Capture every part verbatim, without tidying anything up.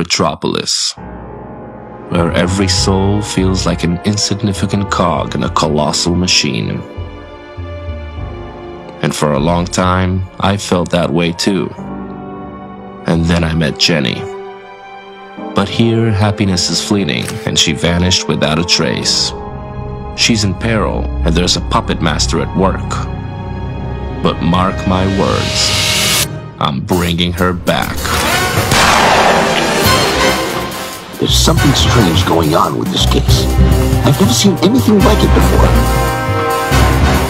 metropolis, where every soul feels like an insignificant cog in a colossal machine. And for a long time, I felt that way too. And then I met Jenny. But here, happiness is fleeting, and she vanished without a trace. She's in peril, and there's a puppet master at work. But mark my words, I'm bringing her back. There's something strange going on with this case. I've never seen anything like it before.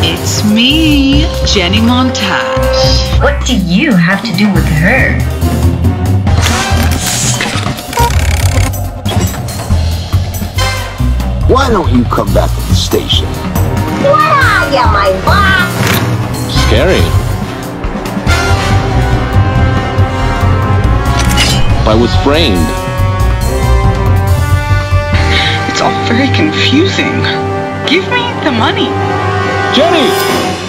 It's me, Jenny Montage. What do you have to do with her? Why don't you come back to the station? What are you, my boss? Scary. I was framed. It's all very confusing. Give me the money. Jenny!